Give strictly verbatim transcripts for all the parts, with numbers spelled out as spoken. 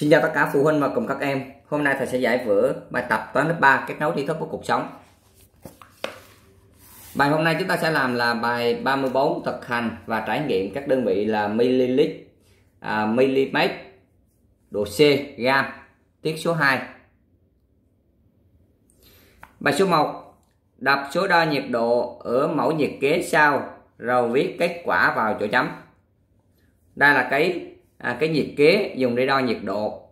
Xin chào tất cả phụ huynh và cùng các em. Hôm nay thầy sẽ giải vở bài tập toán lớp ba kết nối tri thức của cuộc sống. Bài hôm nay chúng ta sẽ làm là bài ba mươi bốn thực hành và trải nghiệm các đơn vị là ml, à, mm, độ C, gam, tiết số hai. Bài số một. Đọc số đo nhiệt độ ở mẫu nhiệt kế sau rồi viết kết quả vào chỗ chấm. Đây là cái À, cái nhiệt kế dùng để đo nhiệt độ.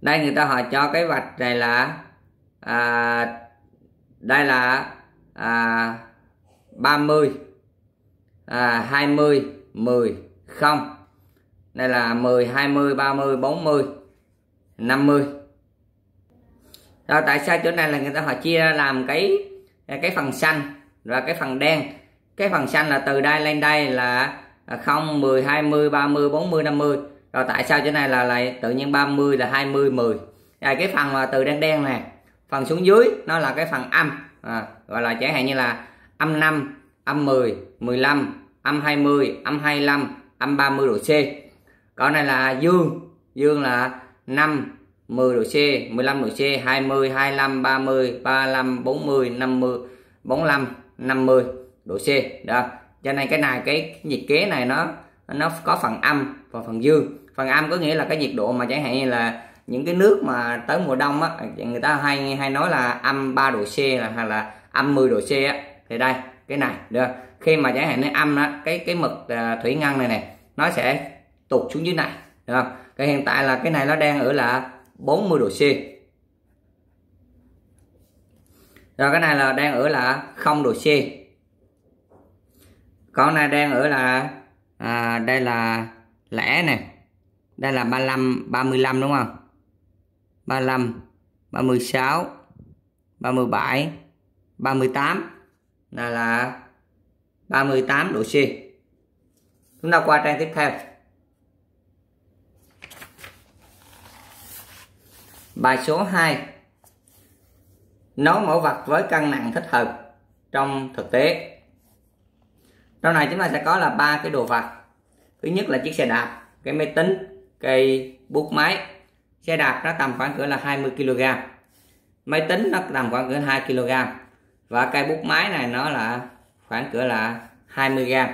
Đây người ta họ cho cái vạch này là à, đây là à, ba mươi, à, hai mươi, mười, không. Đây là mười, hai mươi, ba mươi, bốn mươi, năm mươi. Rồi tại sao chỗ này là người ta họ chia ra làm cái cái phần xanh và cái phần đen. Cái phần xanh là từ đây lên đây là không, mười, hai mươi, ba mươi, bốn mươi, năm mươi. Rồi tại sao chỗ này là lại tự nhiên ba mươi là hai mươi, mười. Đây, cái phần mà từ đen đen nè, phần xuống dưới nó là cái phần âm, à, gọi là chẳng hạn như là âm năm, âm mười, mười lăm, âm hai mươi, âm hai mươi lăm, âm ba mươi độ C. Còn này là dương, dương là năm, mười độ C, mười lăm độ C, hai mươi, hai mươi lăm, ba mươi, ba mươi lăm, bốn mươi, năm mươi, bốn mươi lăm, năm mươi độ C. Đó, cho nên cái này cái nhiệt kế này nó nó có phần âm và phần dương. Phần âm có nghĩa là cái nhiệt độ mà chẳng hạn như là những cái nước mà tới mùa đông á, người ta hay hay nói là âm ba độ C là hay là âm mười độ C á, thì đây cái này được. Khi mà chẳng hạn nó âm đó, cái cái mực thủy ngân này này nó sẽ tụt xuống dưới này, được không? Cái hiện tại là cái này nó đang ở là bốn mươi độ C. Rồi cái này là đang ở là không độ C. Con này đang ở là à, đây là lẻ này, đây là ba mươi lăm, ba mươi lăm đúng không? ba mươi lăm, ba mươi sáu, ba mươi bảy, ba mươi tám, đây là ba mươi tám độ C. Chúng ta qua trang tiếp theo. Bài số hai. Nối mẫu vật với cân nặng thích hợp trong thực tế. Trong này chúng ta sẽ có là ba cái đồ vật. Thứ nhất là chiếc xe đạp, cái máy tính, cây bút máy. Xe đạp nó tầm khoảng cỡ là hai mươi ki lô gam, máy tính nó tầm khoảng cỡ hai ki lô gam, và cây bút máy này nó là khoảng cỡ là hai mươi gam.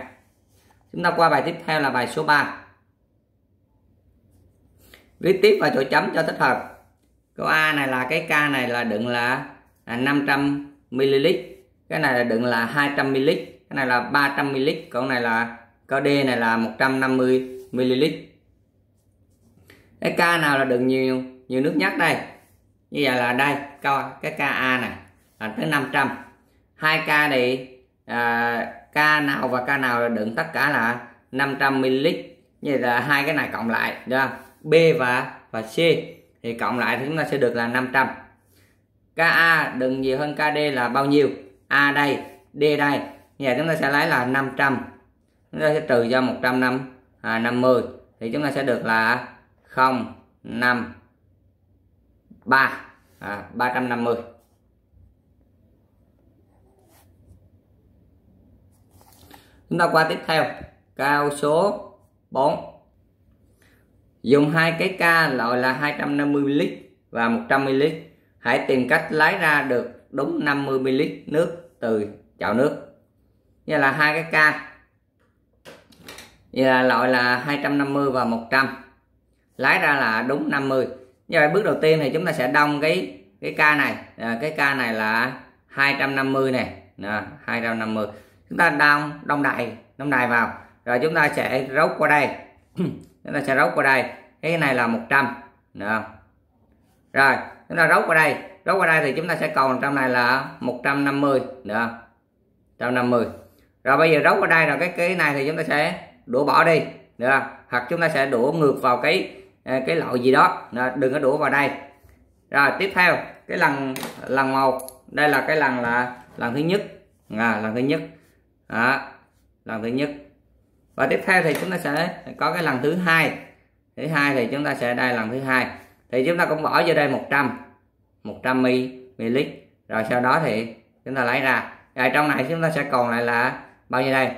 Chúng ta qua bài tiếp theo là bài số ba. Viết tiếp vào chỗ chấm cho thích hợp. Câu A này là cái ca này là đựng là năm trăm mi li lít, cái này là đựng là hai trăm mi li lít, cái này là ba trăm mi li lít, còn này là câu D này là một trăm năm mươi mi li lít. Cái ca nào là đựng nhiều nhiều nước nhất đây? Như vậy là đây, câu cái ca A này là tới năm trăm. Hai ca này à, ca nào và ca nào là đựng tất cả là năm trăm mi li lít. Như vậy là hai cái này cộng lại, được không? B và và C thì cộng lại thì chúng ta sẽ được là năm trăm. Ca A đựng nhiều hơn ca D là bao nhiêu? A đây, D đây. Vậy chúng ta sẽ lấy là năm trăm, chúng ta sẽ trừ cho một trăm năm mươi, thì chúng ta sẽ được là không năm ba, à, ba trăm năm mươi. Chúng ta qua tiếp theo câu số bốn. Dùng hai cái ca loại là hai trăm năm mươi mi li lít và một trăm mi li lít, hãy tìm cách lấy ra được đúng năm mươi mi li lít nước từ chậu nước. Như là hai cái ca, như là loại là hai trăm năm mươi và một trăm, lái ra là đúng năm mươi. Như vậy bước đầu tiên thì chúng ta sẽ đông cái cái ca này, à, cái ca này là hai trăm năm mươi này, à, hai trăm năm mươi. Chúng ta đông đông đầy đông đầy vào, rồi chúng ta sẽ rốt qua đây, chúng ta sẽ rốt qua đây. Cái này là một trăm, à. Rồi chúng ta rốt qua đây, rốt qua đây thì chúng ta sẽ còn trong này là một trăm năm mươi, à, một trăm năm mươi. Rồi bây giờ rốt ở đây, rồi cái cái này thì chúng ta sẽ đổ bỏ đi, được không? Hoặc chúng ta sẽ đổ ngược vào cái cái loại gì đó, đừng có đổ vào đây. Rồi tiếp theo cái lần lần một, đây là cái lần là lần thứ nhất, à, lần thứ nhất, à, lần thứ nhất. Và tiếp theo thì chúng ta sẽ có cái lần thứ hai, thứ hai thì chúng ta sẽ đây lần thứ hai, thì chúng ta cũng bỏ vô đây một trăm mi li lít, rồi sau đó thì chúng ta lấy ra. Rồi trong này chúng ta sẽ còn lại là bao nhiêu đây?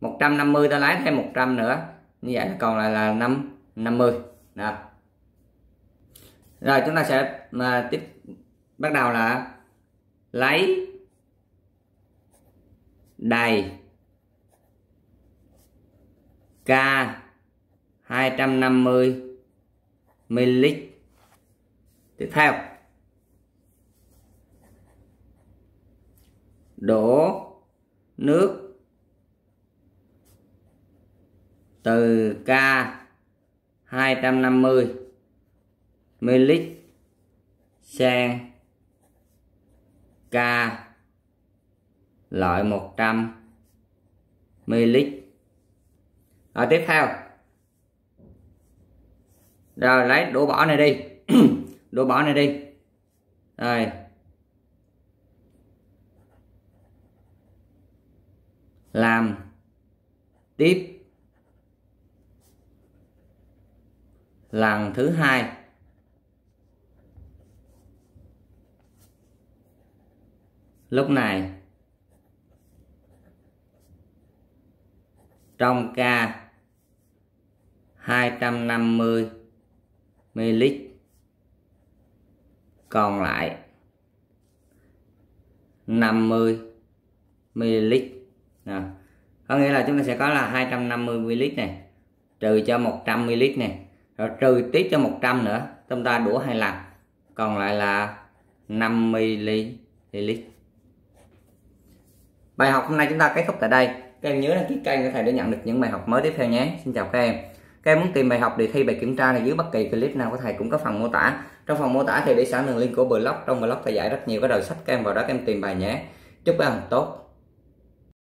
một trăm năm mươi, ta lấy thêm một trăm nữa. Như vậy còn lại là năm, năm mươi. Đó. Rồi chúng ta sẽ mà tiếp bắt đầu là lấy đầy K hai trăm năm mươi mi li lít. Tiếp theo đổ nước từ K hai trăm năm mươi mi li lít sang K loại một trăm mi li lít. Rồi tiếp theo rồi lấy đổ bỏ này đi. Đổ bỏ này đi. Rồi làm tiếp lần thứ hai. Lúc này trong K hai trăm năm mươi mi li lít còn lại năm mươi mi li lít. À, có nghĩa là chúng ta sẽ có là hai trăm năm mươi mi li lít này trừ cho một trăm mi li lít này, rồi trừ tiếp cho một trăm nữa, chúng ta đũa hai lần còn lại là năm mi li lít. Bài học hôm nay chúng ta kết thúc tại đây. Các em nhớ đăng ký kênh của thầy để nhận được những bài học mới tiếp theo nhé. Xin chào các em. Các em muốn tìm bài học, đề thi, bài kiểm tra này dưới bất kỳ clip nào của thầy cũng có phần mô tả. Trong phần mô tả thì để sẵn đường link của blog. Trong blog thầy giải rất nhiều các đầu sách, các em vào đó các em tìm bài nhé. Chúc các em tốt.